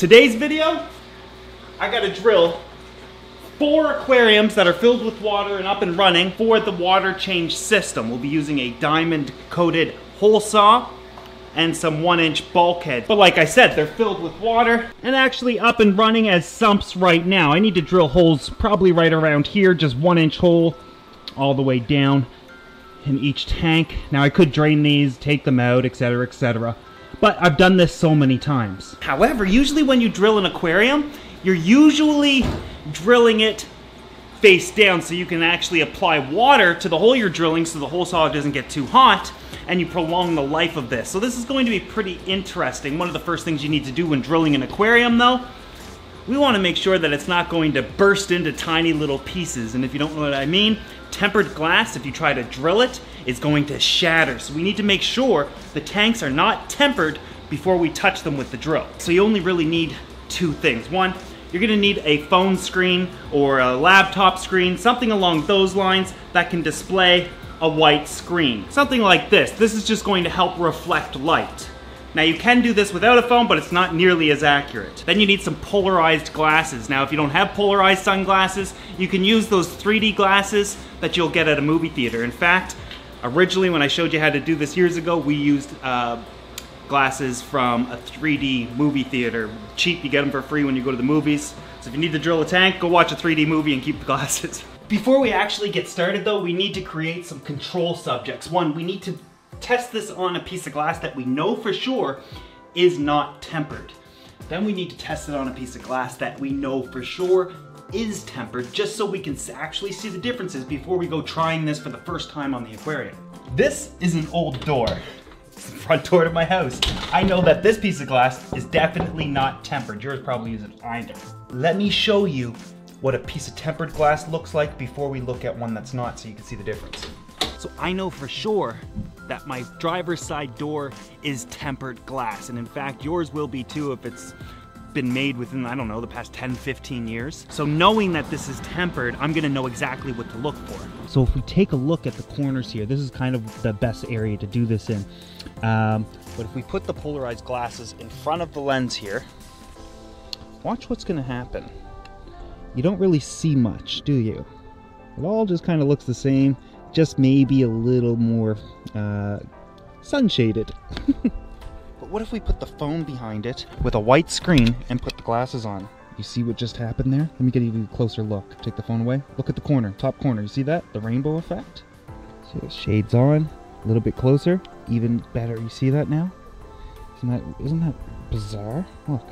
Today's video, I got to drill 4 aquariums that are filled with water and up and running for the water change system. We'll be using a diamond coated hole saw and some 1-inch bulkheads. But like I said, they're filled with water and actually up and running as sumps right now. I need to drill holes probably right around here, just 1-inch hole all the way down in each tank. Now I could drain these, take them out, etc., etc. But I've done this so many times. However, usually when you drill an aquarium, you're usually drilling it face down so you can actually apply water to the hole you're drilling so the hole saw doesn't get too hot and you prolong the life of this. So this is going to be pretty interesting. One of the first things you need to do when drilling an aquarium though, we want to make sure that it's not going to burst into tiny little pieces. And if you don't know what I mean, tempered glass, if you try to drill it, is going to shatter. So we need to make sure the tanks are not tempered before we touch them with the drill. So you only really need 2 things. One, you're going to need a phone screen or a laptop screen, something along those lines that can display a white screen. Something like this. This is just going to help reflect light. Now you can do this without a phone, but it's not nearly as accurate. Then you need some polarized glasses. Now if you don't have polarized sunglasses, you can use those 3D glasses that you'll get at a movie theater. In fact, originally when I showed you how to do this years ago, we used glasses from a 3D movie theater. Cheap, you get them for free when you go to the movies. So if you need to drill a tank, go watch a 3D movie and keep the glasses. Before we actually get started though, we need to create some control subjects. One, we need to test this on a piece of glass that we know for sure is not tempered. Then we need to test it on a piece of glass that we know for sure is tempered, just so we can actually see the differences before we go trying this for the first time on the aquarium. This is an old door. It's the front door to my house. I know that this piece of glass is definitely not tempered. Yours probably isn't either. Let me show you what a piece of tempered glass looks like before we look at one that's not, so you can see the difference. So I know for sure that my driver's side door is tempered glass. And in fact, yours will be too if it's been made within, I don't know, the past 10, 15 years. So knowing that this is tempered, I'm gonna know exactly what to look for. So if we take a look at the corners here, this is kind of the best area to do this in. But if we put the polarized glasses in front of the lens here, watch what's gonna happen. You don't really see much, do you? It all just kind of looks the same, just maybe a little more sun-shaded. But what if we put the phone behind it with a white screen and put the glasses on? You see what just happened there? Let me get an even closer look. Take the phone away. Look at the corner, top corner. You see that? The rainbow effect? See the shades on, a little bit closer, even better. You see that now? Isn't that bizarre? Look.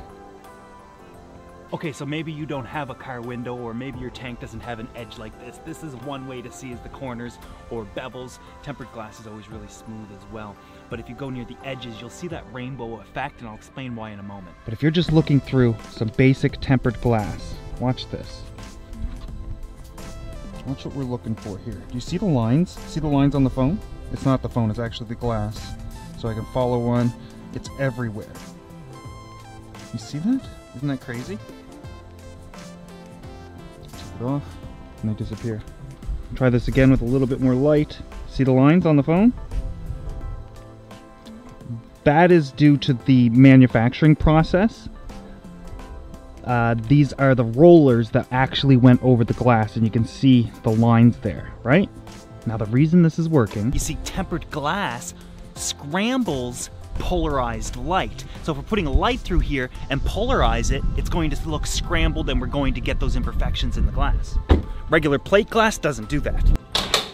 Okay, so maybe you don't have a car window, or maybe your tank doesn't have an edge like this. This is one way to see, is the corners or bevels. Tempered glass is always really smooth as well. But if you go near the edges, you'll see that rainbow effect, and I'll explain why in a moment. But if you're just looking through some basic tempered glass, watch this. Watch what we're looking for here. Do you see the lines? See the lines on the phone? It's not the phone, it's actually the glass. So I can follow one. It's everywhere. You see that? Isn't that crazy? Take it off, and they disappear. Try this again with a little bit more light. See the lines on the phone? That is due to the manufacturing process. These are the rollers that actually went over the glass, and you can see the lines there, right? Now the reason this is working, you see tempered glass scrambles polarized light. So if we're putting a light through here and polarize it, it's going to look scrambled and we're going to get those imperfections in the glass. Regular plate glass doesn't do that.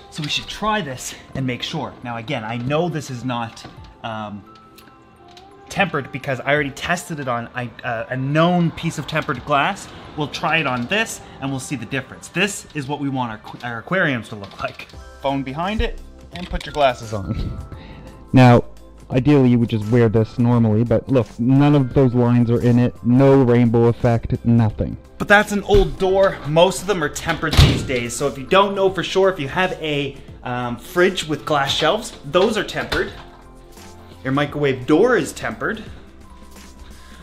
So we should try this and make sure. Now again, I know this is not tempered because I already tested it on a known piece of tempered glass. We'll try it on this and we'll see the difference. This is what we want our aquariums to look like. Phone behind it and put your glasses on. Now, ideally, you would just wear this normally, but look, none of those lines are in it, no rainbow effect, nothing. But that's an old door. Most of them are tempered these days, so if you don't know for sure, if you have a fridge with glass shelves, those are tempered. Your microwave door is tempered.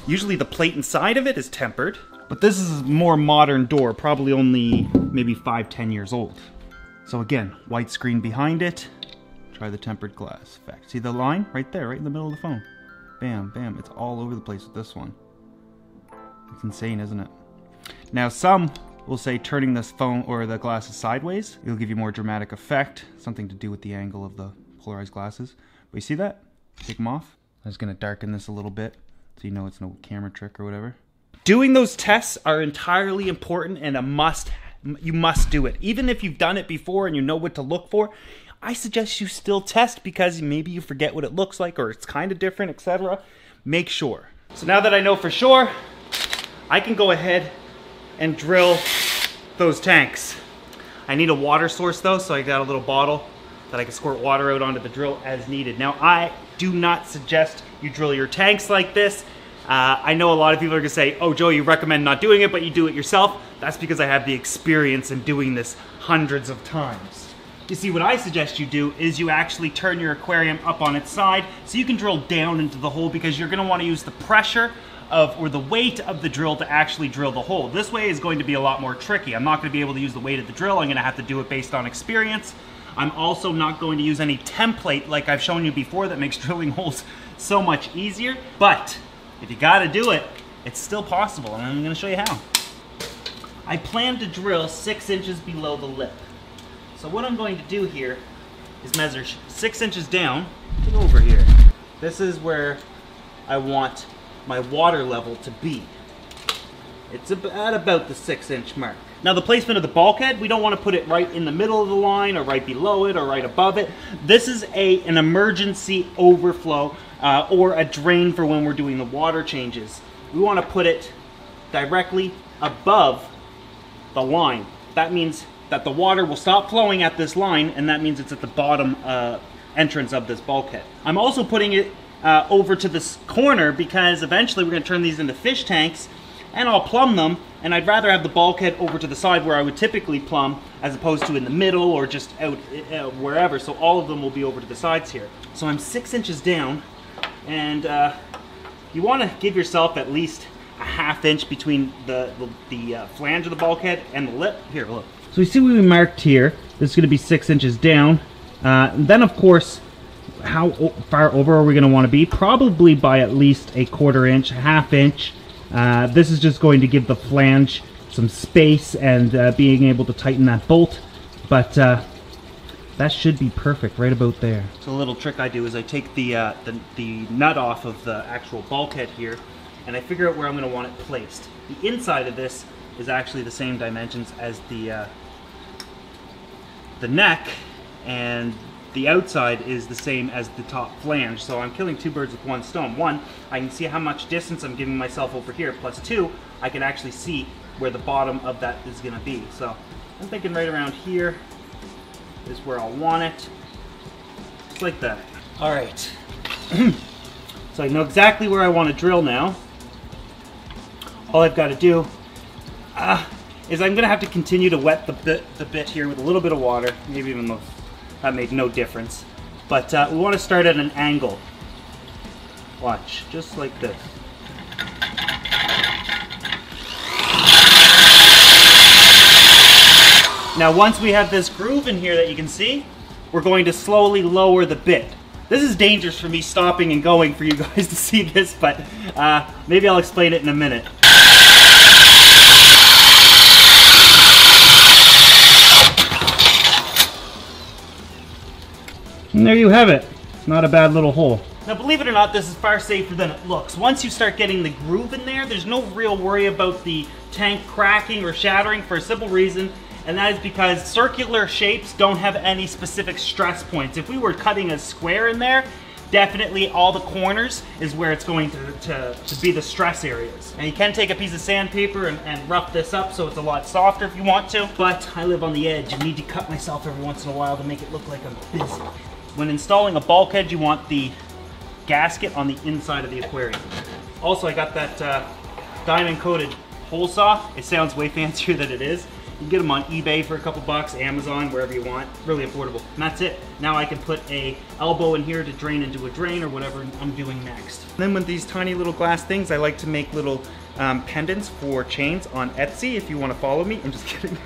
Usually the plate inside of it is tempered, but this is a more modern door, probably only maybe 5-10 years old. So again, white screen behind it. Try the tempered glass effect. See the line right there, right in the middle of the phone. Bam, bam, it's all over the place with this one. It's insane, isn't it? Now some will say turning this phone or the glasses sideways, it'll give you more dramatic effect, something to do with the angle of the polarized glasses. But you see that? Take them off. I'm just gonna darken this a little bit so you know it's no camera trick or whatever. Doing those tests are entirely important and a must. You must do it. Even if you've done it before and you know what to look for, I suggest you still test because maybe you forget what it looks like or it's kind of different, etc. Make sure. So now that I know for sure, I can go ahead and drill those tanks. I need a water source though, so I got a little bottle that I can squirt water out onto the drill as needed. Now, I do not suggest you drill your tanks like this. I know a lot of people are gonna say, oh, Joe, you recommend not doing it, but you do it yourself. That's because I have the experience in doing this hundreds of times. You see, what I suggest you do is you actually turn your aquarium up on its side so you can drill down into the hole because you're gonna wanna use the pressure of, or the weight of the drill to actually drill the hole. This way is going to be a lot more tricky. I'm not gonna be able to use the weight of the drill. I'm gonna have to do it based on experience. I'm also not going to use any template like I've shown you before that makes drilling holes so much easier. But if you gotta do it, it's still possible, and I'm gonna show you how. I plan to drill 6 inches below the lip. So what I'm going to do here is measure 6 inches down and over here. This is where I want my water level to be. It's at about the 6 inch mark. Now the placement of the bulkhead, we don't want to put it right in the middle of the line or right below it or right above it. This is an emergency overflow or a drain for when we're doing the water changes. We want to put it directly above the line. That means that the water will stop flowing at this line, and that means it's at the bottom entrance of this bulkhead. I'm also putting it over to this corner because eventually we're going to turn these into fish tanks and I'll plumb them, and I'd rather have the bulkhead over to the side where I would typically plumb as opposed to in the middle or just out wherever, so all of them will be over to the sides here. So I'm 6 inches down, and you want to give yourself at least a half inch between the flange of the bulkhead and the lip. Here, look. So you see what we marked here, this is going to be 6 inches down, and then of course, how far over are we going to want to be? Probably by at least a quarter inch, half inch. This is just going to give the flange some space and being able to tighten that bolt, but that should be perfect right about there. So a little trick I do is I take the nut off of the actual bulkhead here, and I figure out where I'm going to want it placed. The inside of this is actually the same dimensions as the neck, and the outside is the same as the top flange, so I'm killing two birds with one stone. One, I can see how much distance I'm giving myself over here, plus two, I can actually see where the bottom of that is gonna be. So I'm thinking right around here is where I'll want it, just like that. All right, so I know exactly where I want to drill now. All I've got to do is I'm gonna have to continue to wet the bit here with a little bit of water, maybe even the that made no difference. But we want to start at an angle. Watch, just like this. Now once we have this groove in here that you can see, we're going to slowly lower the bit. This is dangerous for me stopping and going for you guys to see this, but maybe I'll explain it in a minute. And there you have it. It's not a bad little hole. Now believe it or not, this is far safer than it looks. Once you start getting the groove in there, there's no real worry about the tank cracking or shattering for a simple reason, and that is because circular shapes don't have any specific stress points. If we were cutting a square in there, definitely all the corners is where it's going to be the stress areas. Now you can take a piece of sandpaper and rough this up so it's a lot softer if you want to, but I live on the edge and need to cut myself every once in a while to make it look like I'm busy. When installing a bulkhead, you want the gasket on the inside of the aquarium. Also, I got that diamond-coated hole saw. It sounds way fancier than it is. You can get them on eBay for a couple bucks, Amazon, wherever you want. Really affordable. And that's it. Now I can put an elbow in here to drain into a drain or whatever I'm doing next. And then with these tiny little glass things, I like to make little pendants for chains on Etsy if you want to follow me. I'm just kidding.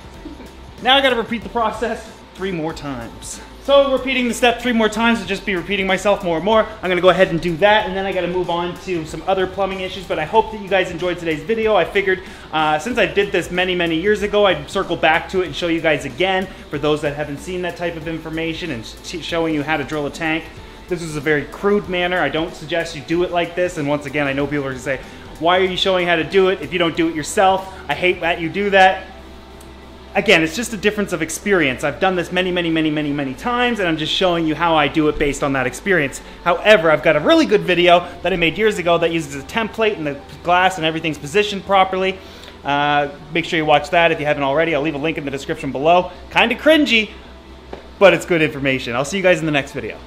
Now I got to repeat the process 3 more times. So repeating the step 3 more times, I'll just be repeating myself more and more. I'm gonna go ahead and do that, and then I gotta move on to some other plumbing issues, but I hope that you guys enjoyed today's video. I figured since I did this many years ago, I'd circle back to it and show you guys again, for those that haven't seen that type of information, and showing you how to drill a tank. This is a very crude manner. I don't suggest you do it like this. And once again, I know people are gonna say, why are you showing how to do it if you don't do it yourself? I hate that you do that. Again, it's just a difference of experience. I've done this many times, and I'm just showing you how I do it based on that experience. However, I've got a really good video that I made years ago that uses a template and the glass and everything's positioned properly. Make sure you watch that if you haven't already. I'll leave a link in the description below. Kind of cringy, but it's good information. I'll see you guys in the next video.